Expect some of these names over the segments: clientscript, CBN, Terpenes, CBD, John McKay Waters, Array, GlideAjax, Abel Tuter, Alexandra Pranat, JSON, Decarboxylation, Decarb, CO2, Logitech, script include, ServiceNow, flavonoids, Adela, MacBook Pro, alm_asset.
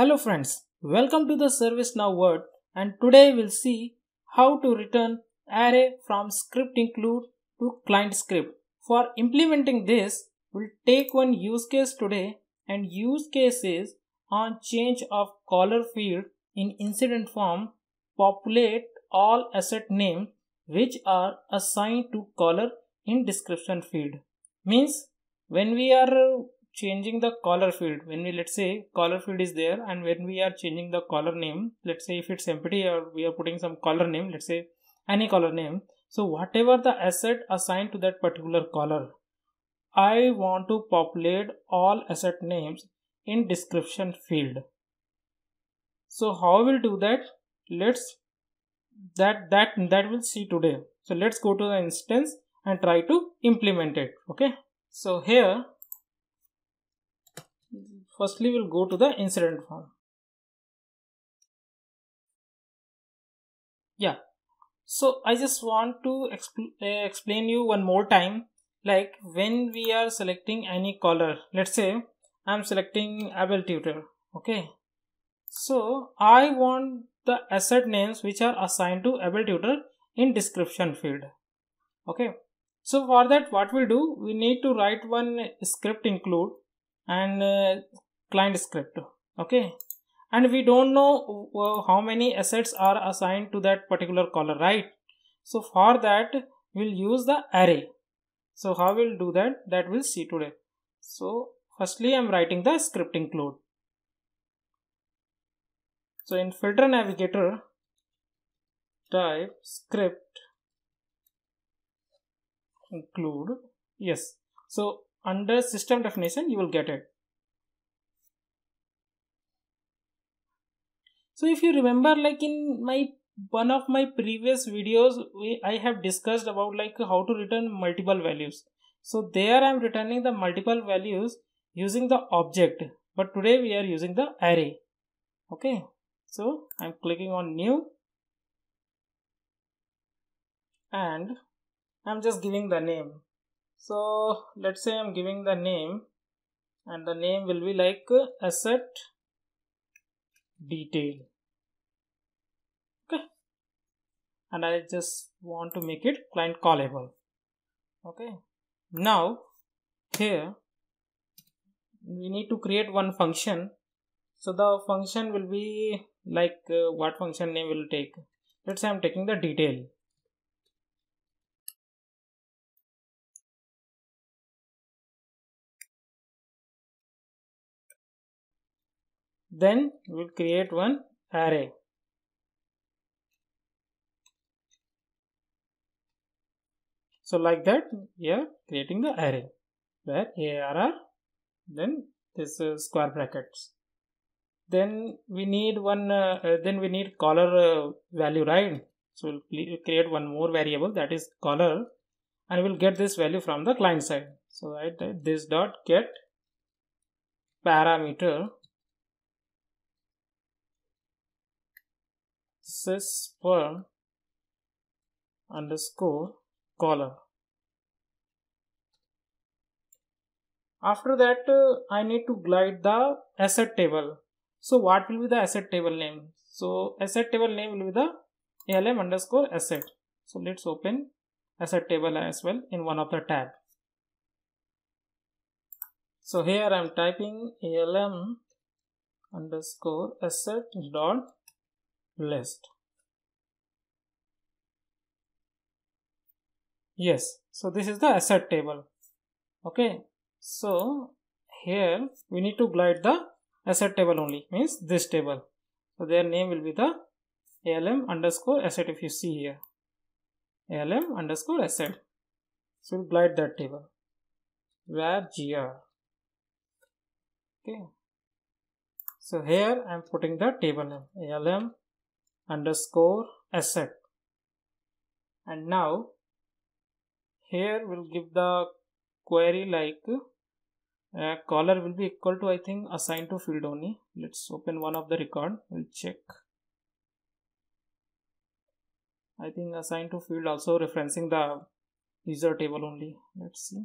Hello friends, welcome to the ServiceNow world, and today we'll see how to return array from script include to client script. For implementing this, we'll take one use case today, and use case is on change of caller field in incident form, populate all asset names which are assigned to caller in description field. Means when we are changing the caller field, when we, let's say, caller field is there, and when we are changing the caller name, let's say if it's empty or we are putting some caller name, let's say any caller name, so whatever the asset assigned to that particular caller, I want to populate all asset names in description field. So how we'll do that? That we'll see today. So let's go to the instance and try to implement it. Okay, so here firstly we'll go to the incident form. Yeah, so I just want to explain you one more time, like when we are selecting any caller, let's say I'm selecting Abel Tuter. Okay, so I want the asset names which are assigned to Abel Tuter in description field. Okay, so for that what we'll do, we need to write one script include and client script. Okay, and we don't know how many assets are assigned to that particular caller, right? So for that we'll use the array. So how we'll do that, that we'll see today. So firstly I'm writing the script include. So in filter navigator type script include. Yes, so under system definition you will get it. So if you remember, like in one of my previous videos, I have discussed about like how to return multiple values. So there I am returning the multiple values using the object, but today we are using the array. Okay, so I am clicking on new and I am just giving the name. So let's say I'm giving the name, and the name will be like asset detail. Okay, and I just want to make it client callable. Okay, now here we need to create one function. So the function will be like what function name will take. Let's say I'm taking the detail. Then we'll create one array. So like that we are creating the array where arr, then this square brackets. Then we need one caller value, right? So we'll create one more variable, that is caller, and we'll get this value from the client side. So I type this dot get parameter sperm underscore caller. After that I need to glide the asset table. So what will be the asset table name? So asset table name will be the alm underscore asset. So let's open asset table as well in one of the tab. So here I am typing alm underscore asset dot list. Yes, so this is the asset table. Okay, so here we need to glide the asset table only, means this table. So their name will be the alm underscore asset. If you see here, alm underscore asset. So we'll glide that table where gr. Okay, so here I am putting the table name alm underscore asset, and now here we'll give the query like caller will be equal to, I think, assigned to field only. Let's open one of the record, we'll check. I think assigned to field also referencing the user table only. Let's see.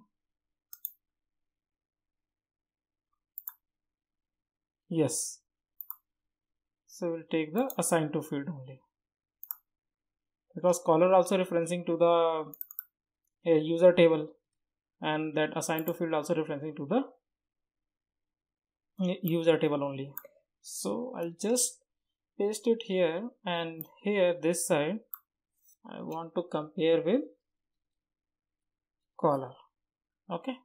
Yes, So we'll take the assign to field only, because caller also referencing to the user table, and that assign to field also referencing to the user table only. So I'll just paste it here, and here this side I want to compare with caller. Okay,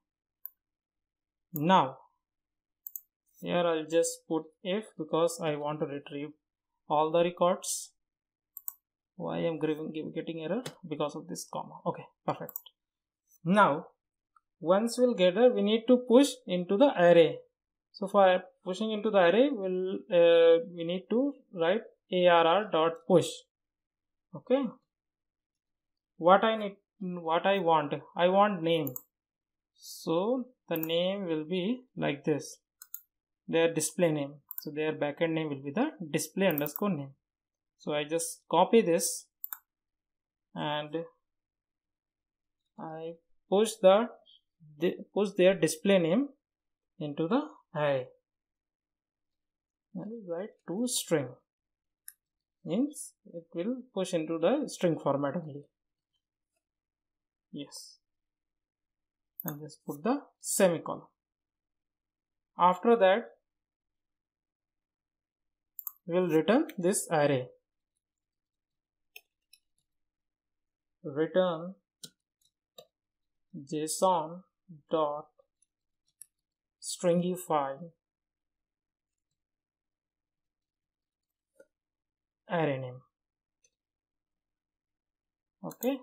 now here I'll just put if, because I want to retrieve all the records. Why I'm getting error? Because of this comma. Okay, perfect. Now once we'll get there, we need to push into the array. So for pushing into the array, we need to write arr.push. okay, I want name, so the name will be like this, their display name. So their backend name will be the display underscore name. So I just copy this and I push the their display name into the array. I will write to string, means it will push into the string format only. Yes, and just put the semicolon. After that we'll return this array, return JSON dot stringify array name. Okay,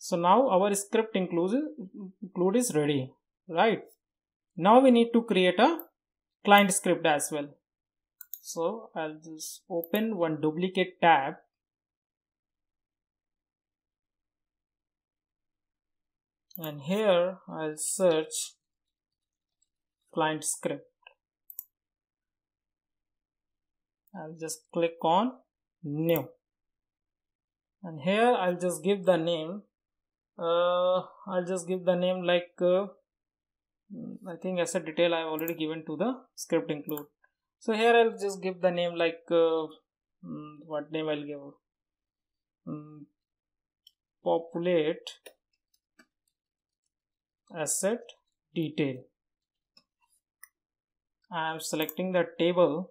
so now our script include is ready, right? Now we need to create a client script as well. So I'll just open one duplicate tab. And here I'll search client script. I'll just click on new. And here I'll just give the name. I'll just give the name like, I think as a detail I have already given to the script include. So here I'll just give the name like, what name I'll give? Populate asset detail. I am selecting the table.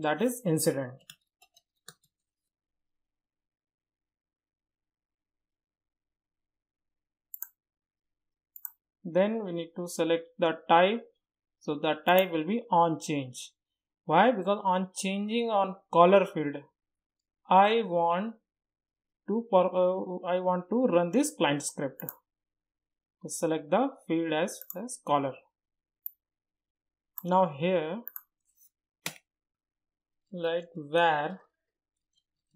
That is incident. Then we need to select the type. So the type will be on change. Why? Because on changing on caller field, I want to run this client script. Just select the field as caller. Now here, like var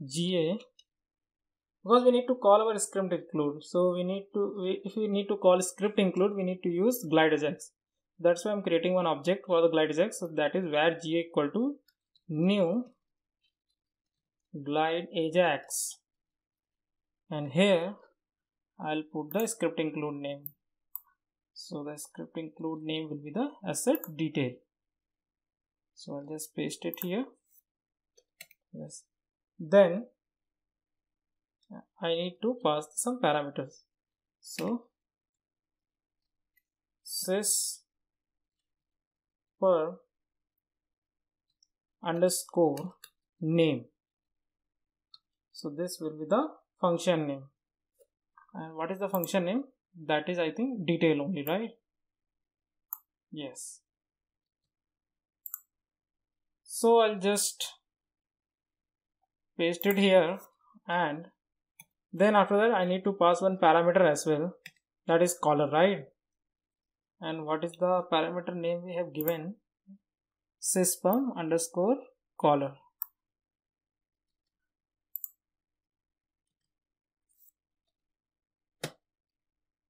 GA, because we need to call our script include. So we need to, if we need to call script include, we need to use GlideAjax. That's why I'm creating one object for the GlideAjax. So that is var GA equal to new GlideAjax, and here I'll put the script include name. So the script include name will be the asset detail. So I'll just paste it here. Yes, then I need to pass some parameters. So sys per underscore name. So this will be the function name. And what is the function name? That is, I think, detail only, right? Yes. So I'll just paste it here, and then after that I need to pass one parameter as well, that is caller, right? And what is the parameter name we have given? Sysperm underscore caller.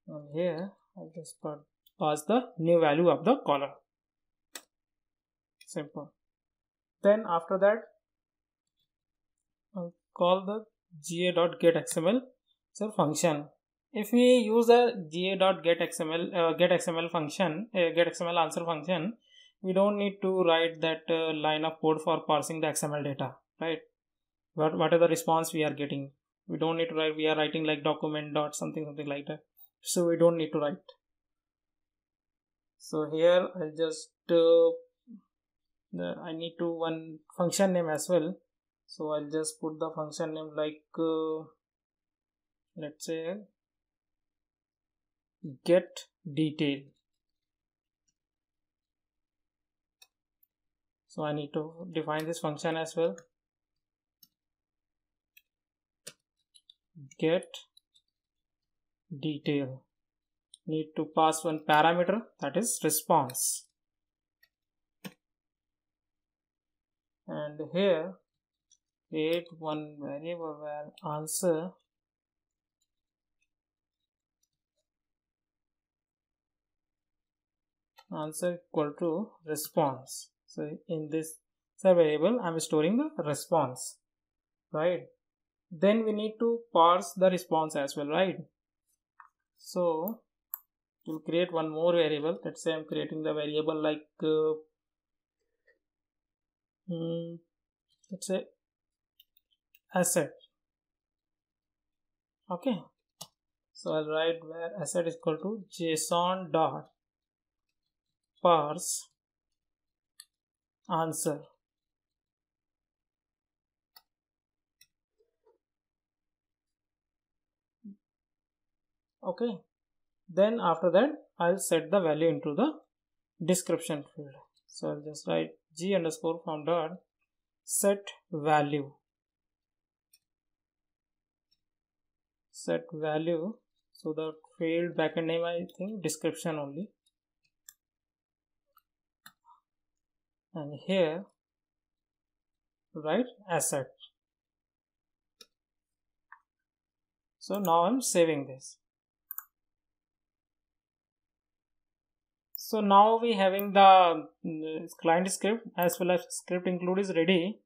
And here I'll just pass the new value of the caller. Simple. Then after that I'll call the ga.getXML function. If we use the getXML answer function, we don't need to write that line of code for parsing the XML data, right? But what is the response we are getting? We don't need to write. We are writing like document dot something like that, so we don't need to write. So here I'll just I need to one function name as well. So I'll just put the function name like let's say get detail. So I need to define this function as well. Get detail, need to pass one parameter, that is response. And here create one variable where answer equal to response. So in this variable I'm storing the response, right? Then we need to parse the response as well, right? So we'll create one more variable. Let's say I'm creating the variable like let's say asset. Okay, so I'll write where asset is equal to JSON dot parse answer. Okay, then after that I'll set the value into the description field. So I'll just write g underscore from dot set value. Set value, so the field backend name I think description only. And here write asset. So now I'm saving this. So now we having the client script as well as script include is ready.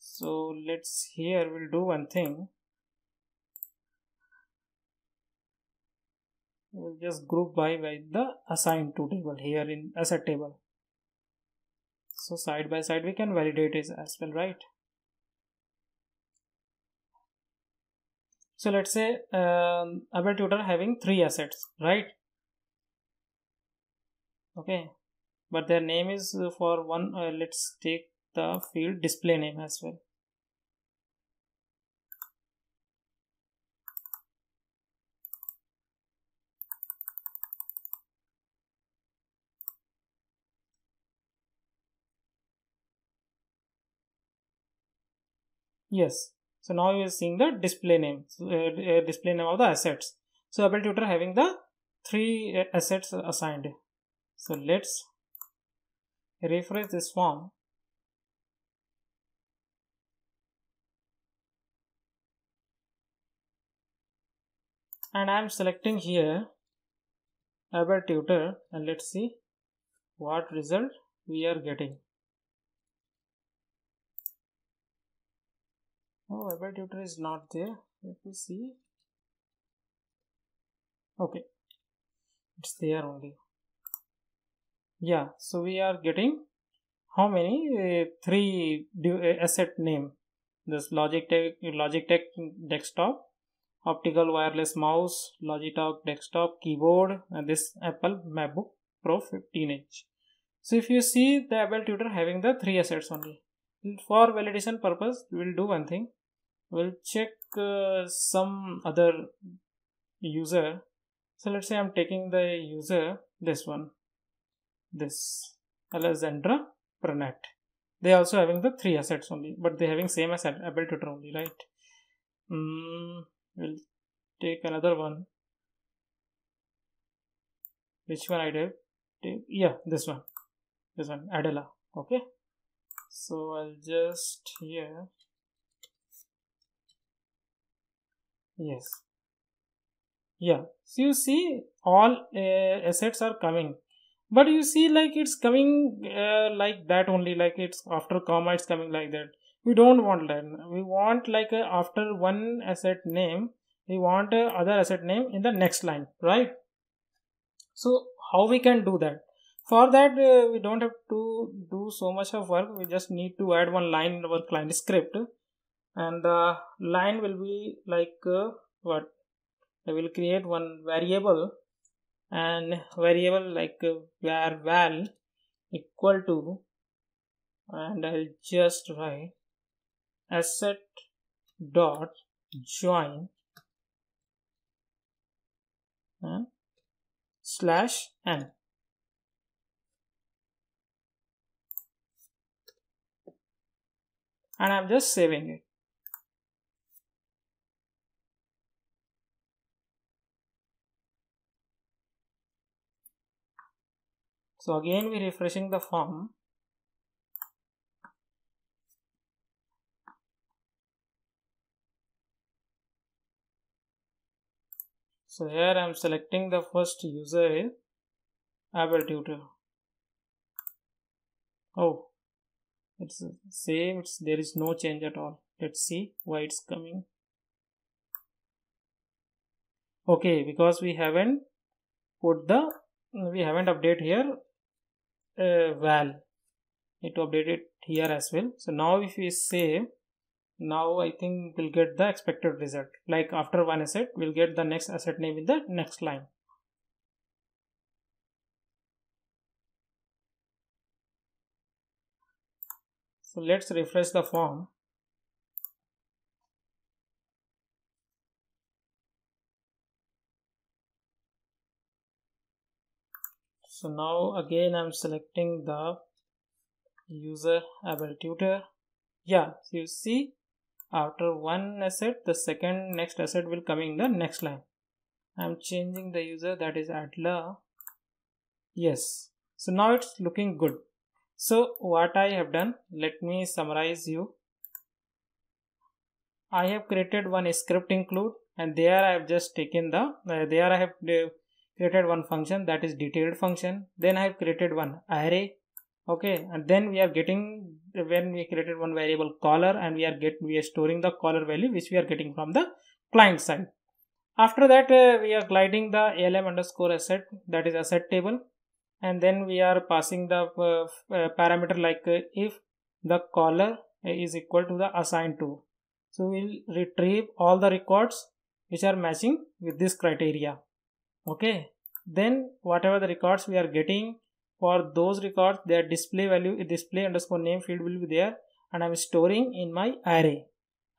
So let's here we'll do one thing. We'll just group by the assigned to table here in asset table. So side by side we can validate it as well, right? So let's say Abel Tuter having 3 assets, right? Okay, but their name is for one, let's take the field display name as well. Yes, so now you are seeing the display name, display name of the assets. So Abel Tuter having the 3 assets assigned. So let's refresh this form. And I am selecting here Abel Tuter, and let's see what result we are getting. Oh, Abel Tuter is not there. Let me see. Okay, it's there only. Yeah, so we are getting how many 3 asset name, this Logitech desktop, optical wireless mouse, Logitech desktop keyboard, and this Apple MacBook Pro 15 inch. So if you see the Abel Tuter having the 3 assets only. For validation purpose we'll do one thing, we'll check some other user. So let's say I'm taking the user this one, this Alexandra Pranat. They also having the 3 assets only, but they having same as Abel Tuter only, right? We'll take another one. Which one I did? Yeah, this one Adela. Okay, so I'll just here, yes, yeah. So you see all assets are coming. But you see like it's coming like that only, like it's after comma it's coming like that. We don't want that. We want like after one asset name we want other asset name in the next line, right? So how we can do that? For that we don't have to do so much of work. We just need to add one line in our client script, and the line will be like what? I will create one variable, and variable like var val equal to, and I'll just write asset dot join and slash n. And I'm just saving it. So again we're refreshing the form. So here I'm selecting the first user is Abel Tuter. Oh, it's the same, there is no change at all. Let's see why it's coming. Okay, because we haven't updated here val. It updated here as well. So now if we save, now I think we'll get the expected result. Like after one asset, we'll get the next asset name in the next line. So let's refresh the form. So now again I'm selecting the user Abel Tuter. Yeah, so you see after one asset, the next asset will come in the next line. I'm changing the user, that is Adela. Yes, so now it's looking good. So what I have done, let me summarize you. I have created one script include, and there I have just taken the, there I have created one function, that is detailed function. Then I have created one array. Okay, and then we are getting, when we created one variable caller, and we are storing the caller value which we are getting from the client side. After that we are gliding the alm_asset, that is asset table, and then we are passing the parameter like if the caller is equal to the assigned to. So we'll retrieve all the records which are matching with this criteria. Okay, then whatever the records we are getting, for those records, their display value, display_name field will be there, and I'm storing in my array,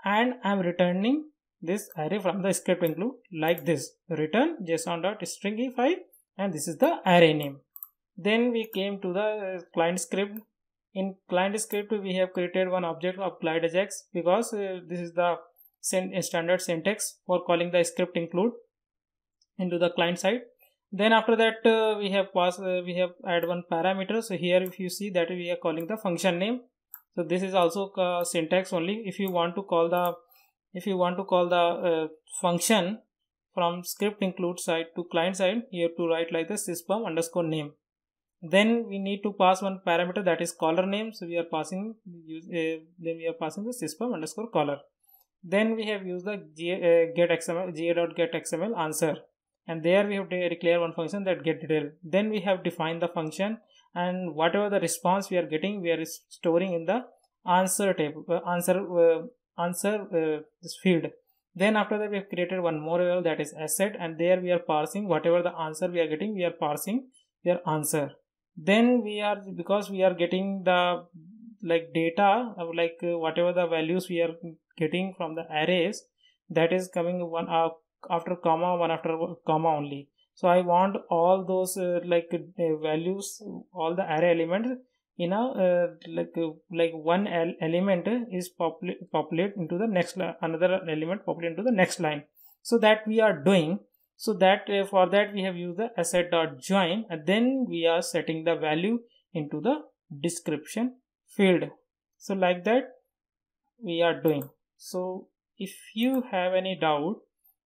and I'm returning this array from the script include like this: return json.stringify, and this is the array name. Then we came to the client script. In client script, we have created one object of GlideAjax, because this is the standard syntax for calling the script include into the client side. Then after that we have add one parameter. So here if you see that we are calling the function name. So this is also syntax only. If you want to call the function from script include side to client side, you have to write like the system_name. Then we need to pass one parameter, that is caller name. So we are passing the system_caller. Then we have used the ga.get XML answer. And there we have to declare one function that get detail. Then we have defined the function, and whatever the response we are getting, we are storing in the answer table, this field. Then after that we have created one more variable, that is asset, and there we are parsing whatever the answer we are getting. We are parsing their answer. Then we are, because we are getting the like data of like whatever the values we are getting from the arrays, that is coming one up after comma, one after comma only. So I want all those values, all the array elements in a one element is populate into the next line, another element populate into the next line. So that we are doing. So that for that we have used the asset.join, and then we are setting the value into the description field. So like that we are doing. So if you have any doubt,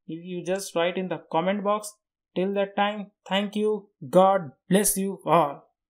if you just write in the comment box. Till that time, thank you. God bless you all.